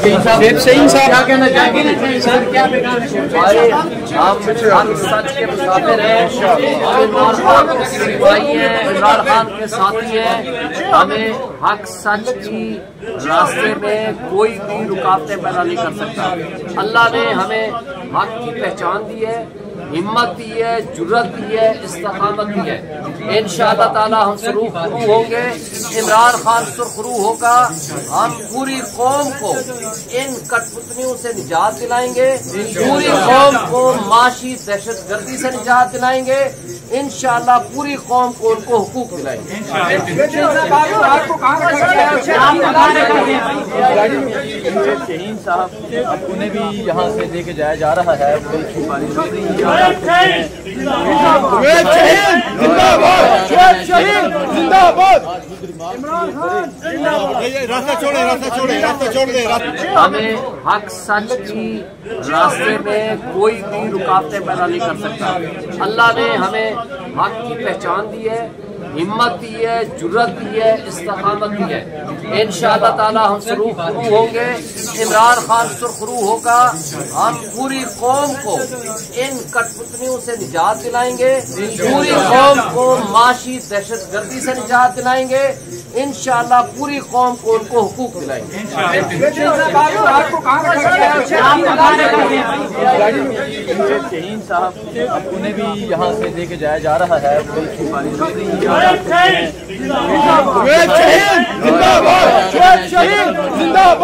इमरान खान के साथी हैं, हमें हक सच की रास्ते में कोई भी रुकावटें पैदा नहीं कर सकता। अल्लाह ने हमें हक की पहचान दी है, हिम्मत दी है, जुर्रत दी है, इस्तेकामत दी है। इंशाअल्लाह ताला हम सुरखरू होंगे, इमरान खान सुरखरू होगा। हम पूरी कौम को इन कठपुतलियों से निजात दिलाएंगे, पूरी कौम को माशी दहशतगर्दी से निजात दिलाएंगे। इंशाअल्लाह पूरी कौम को उनको हुकूक दिलाएंगे। उन्हें भी यहाँ से लेके जाया जा रहा है। हमें हक सच की रास्ते में कोई भी रुकावटें पैदा नहीं कर सकता। अल्लाह ने हमें हक की पहचान दी है, हिम्मत दी है, जुर्रत दी है, इस्तेकामत दी है। इंशाअल्लाह ताला हम सुरखरू होंगे, इमरान खान सुरखरू होगा। हम पूरी कौम को इन कठपुतलियों से निजात दिलाएंगे, पूरी कौम को माशी दहशतगर्दी से निजात दिलाएंगे। इंशाअल्लाह पूरी कौम को उनको हुकूक दिलाएंगे। साहब उन्हें भी यहाँ से लेके जाया जा रहा है। बिल्कुल तशद्दुद का निशाना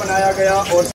बनाया गया और